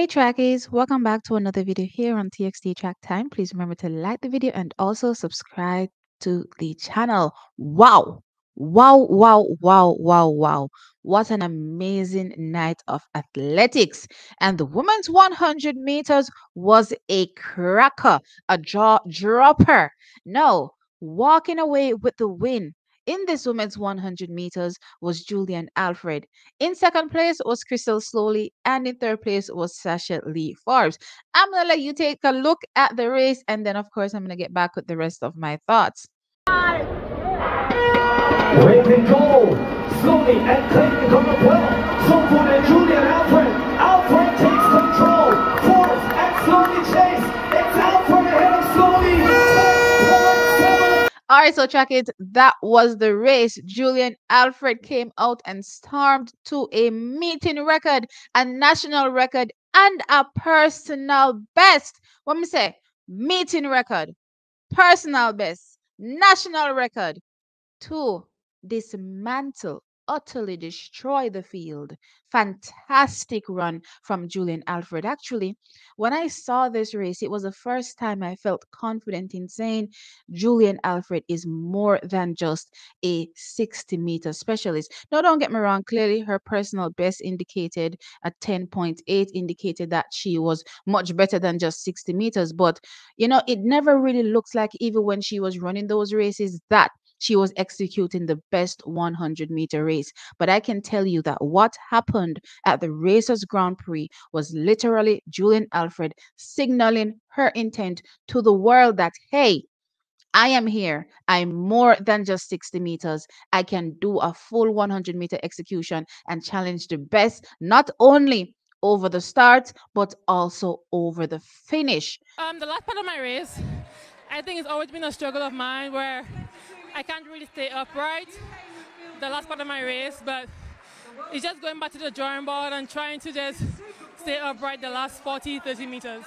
Hey trackies, welcome back to another video here on TXT Track Time. Please remember to like the video and also subscribe to the channel. Wow! Wow, wow, wow, wow, wow. What an amazing night of athletics. And the women's 100 meters was a cracker, a jaw dropper. No, walking away with the win in this women's 100 meters was Julien Alfred. In second place was Krystal Sloley, and in third place was Shashalee Forbes. I'm going to let you take a look at the race, and then, of course, I'm going to get back with the rest of my thoughts. Raising goal, Slowly and Clayton come up well. So for the Julien Alfred, Alfred takes control. Forbes and Slowly chase. It's Alfred ahead of Slowly. All right, so trackies, that was the race. Julien Alfred came out and stormed to a meeting record, a national record, and a personal best. What me say? Meeting record, personal best, national record, to dismantle, utterly destroy the field. Fantastic run from Julien Alfred. Actually, when I saw this race, it was the first time I felt confident in saying Julien Alfred is more than just a 60-meter specialist. Now, don't get me wrong. Clearly, her personal best indicated a 10.8, indicated that she was much better than just 60 meters. But, you know, it never really looks like, even when she was running those races, that she was executing the best 100-meter race. But I can tell you that what happened at the Racers Grand Prix was literally Julien Alfred signaling her intent to the world that, hey, I am here. I'm more than just 60 meters. I can do a full 100-meter execution and challenge the best, not only over the start, but also over the finish. The last part of my race, I think it's always been a struggle of mine where I can't really stay upright the last part of my race, but it's just going back to the drawing board and trying to just stay upright the last 30 meters.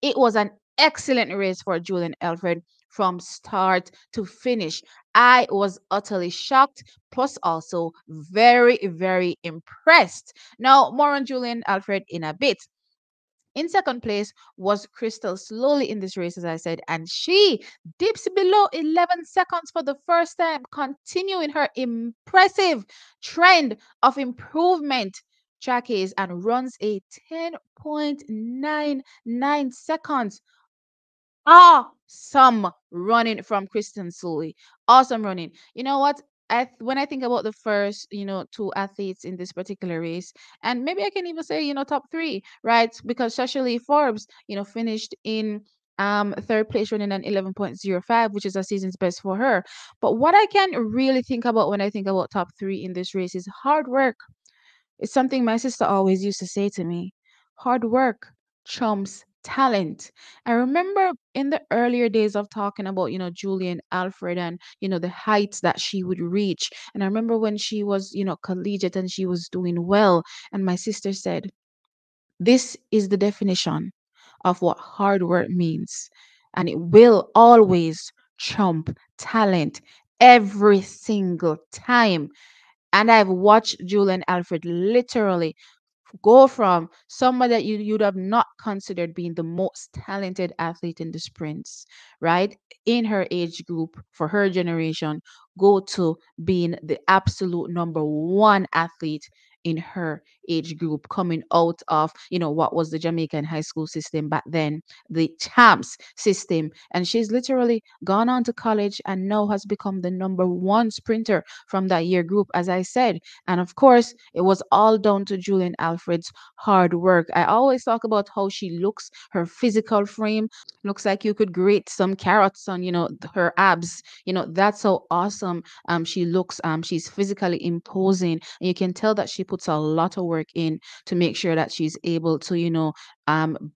It was an excellent race for Julien Alfred from start to finish. I was utterly shocked, plus also very, very impressed. Now, more on Julien Alfred in a bit. In second place was Krystal Sloley in this race, as I said, and she dips below 11 seconds for the first time, continuing her impressive trend of improvement, trackies, and runs a 10.99 seconds. Awesome running from Krystal Sloley. Awesome running. You know what? When I think about the first, two athletes in this particular race, and maybe I can even say, top three, right? Because Shashalee Forbes, finished in third place running an 11.05, which is a season's best for her. But what I can really think about when I think about top three in this race is hard work. It's something my sister always used to say to me. Hard work trumps talent. I remember in the earlier days of talking about, Julien Alfred and, the heights that she would reach. And I remember when she was, collegiate and she was doing well. And my sister said, this is the definition of what hard work means. And it will always trump talent every single time. And I've watched Julien Alfred literally go from someone that you'd have not considered being the most talented athlete in the sprints, right, in her age group for her generation, go to being the absolute number one athlete in her age group, coming out of, what was the Jamaican high school system back then, the Champs system. And she's literally gone on to college and now has become the number one sprinter from that year group, as I said. And of course, it was all down to Julien Alfred's hard work. I always talk about how she looks, her physical frame looks like you could grate some carrots on, her abs. That's how awesome she looks. She's physically imposing. And you can tell that she puts a lot of work in to make sure that she's able to,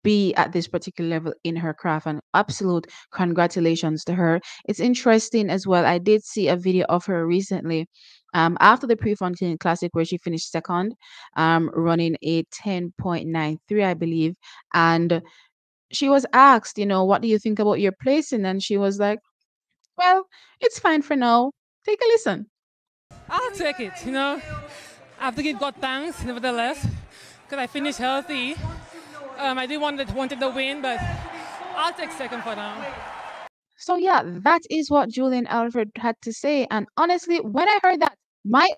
be at this particular level in her craft. And absolute congratulations to her. It's interesting as well. I did see a video of her recently after the Prefontaine Classic, where she finished second, running a 10.93, I believe. And she was asked, what do you think about your placing? And she was like, well, it's fine for now. Take a listen. I'll take it, I have to give God thanks, nevertheless, because I finished healthy. I did wanted the win, but I'll take second for now. So yeah, that is what Julien Alfred had to say. And honestly, when I heard that, my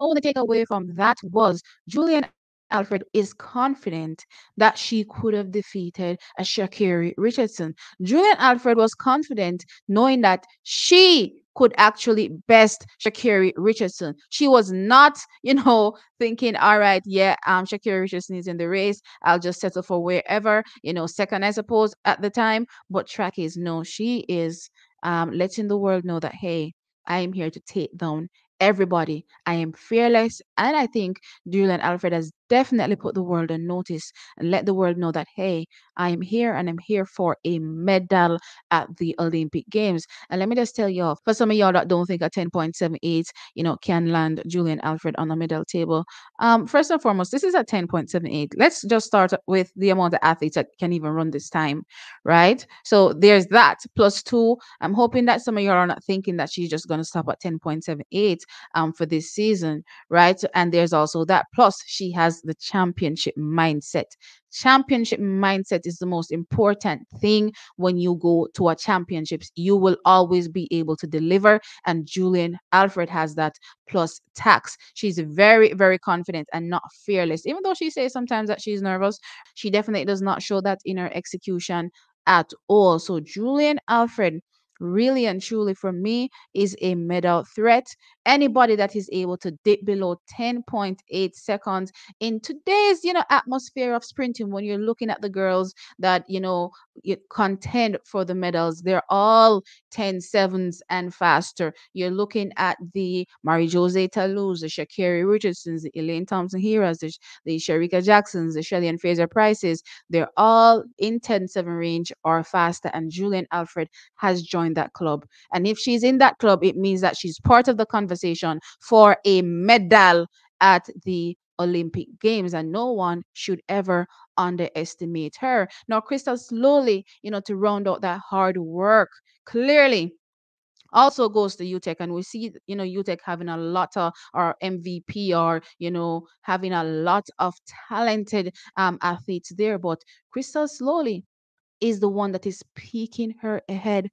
only takeaway from that was Julien Alfred is confident that she could have defeated a Sha'Carri Richardson. Julien Alfred was confident knowing that she could actually best Sha'Carri Richardson. She was not, you know, thinking, all right, yeah, Sha'Carri Richardson is in the race, I'll just settle for wherever, you know, second, I suppose, at the time. But track is, no, she is letting the world know that, hey, I am here to take down everybody. I am fearless. And I think Julien Alfred has definitely put the world on notice and let the world know that, hey, I am here and I'm here for a medal at the Olympic Games. And let me just tell y'all, for some of y'all that don't think a 10.78, you know, can land Julien Alfred on the medal table, first and foremost, this is a 10.78. Let's just start with the amount of athletes that can even run this time, right? So there's that, plus two. I'm hoping that some of y'all are not thinking that she's just going to stop at 10.78 for this season, right? And there's also that, plus she has the championship mindset. Championship mindset is the most important thing. When you go to a championships, you will always be able to deliver, and Julien Alfred has that, plus tax. She's very, very confident and not fearless. Even though she says sometimes that she's nervous, she definitely does not show that in her execution at all. So Julien Alfred, really and truly, for me, is a medal threat. Anybody that is able to dip below 10.8 seconds in today's, you know, atmosphere of sprinting, when you're looking at the girls that, you know, you contend for the medals, they're all 10.7s and faster. You're looking at the Marie-Josée Talouz, the Sha'Carri Richardsons, the Elaine Thompson-Herahs, the Shericka Jacksons, the Shelly-Ann Fraser Pryves. They're all in 10.7 range or faster, and Julien Alfred has joined that club. And if she's in that club, it means that she's part of the conversation for a medal at the Olympic Games, and no one should ever underestimate her. Now, Krystal Sloley, you know, to round out that hard work, clearly also goes to UTech, and we see, you know, UTech having a lot of our MVP, or, you know, having a lot of talented athletes there, but Krystal Sloley is the one that is peeking her head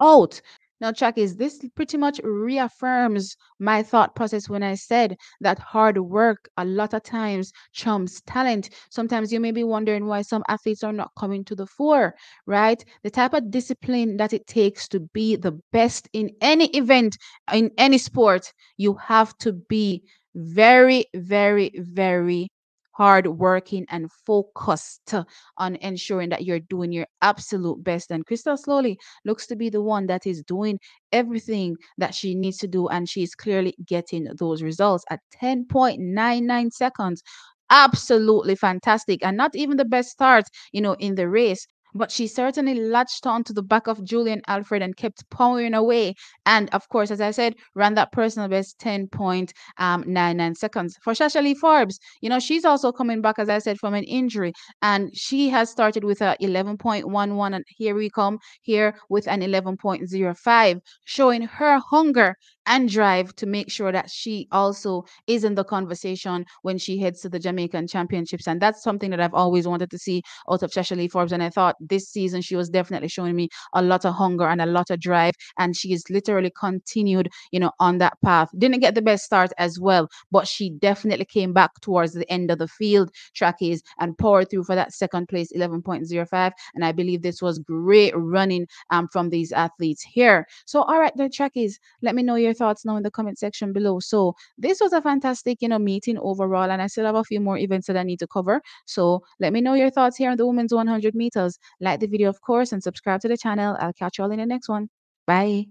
out. Now, Chakis, this pretty much reaffirms my thought process when I said that hard work a lot of times trumps talent. Sometimes you may be wondering why some athletes are not coming to the fore, right? The type of discipline that it takes to be the best in any event, in any sport, you have to be very, very, very hard working and focused on ensuring that you're doing your absolute best. And Krystal Sloley looks to be the one that is doing everything that she needs to do, and she's clearly getting those results at 10.99 seconds. Absolutely fantastic, and not even the best start, you know, in the race. But she certainly latched on to the back of Julien Alfred and kept powering away. And of course, as I said, ran that personal best 10.99 seconds. For Shashalee Forbes, you know, she's also coming back, as I said, from an injury. And she has started with a 11.11. And here we come here with an 11.05, showing her hunger and drive to make sure that she also is in the conversation when she heads to the Jamaican Championships. And that's something that I've always wanted to see out of Shashalee Forbes. And I thought this season she was definitely showing me a lot of hunger and a lot of drive, and she is literally continued, you know, on that path. Didn't get the best start as well, but she definitely came back towards the end of the field, Trackies, and powered through for that second place 11.05. And I believe this was great running from these athletes here. So all right, the Trackies, let me know your thoughts now in the comment section below. So this was a fantastic, you know, meeting overall, and I still have a few more events that I need to cover. So let me know your thoughts here on the women's 100 meters. Like the video, of course, and subscribe to the channel. I'll catch you all in the next one. Bye.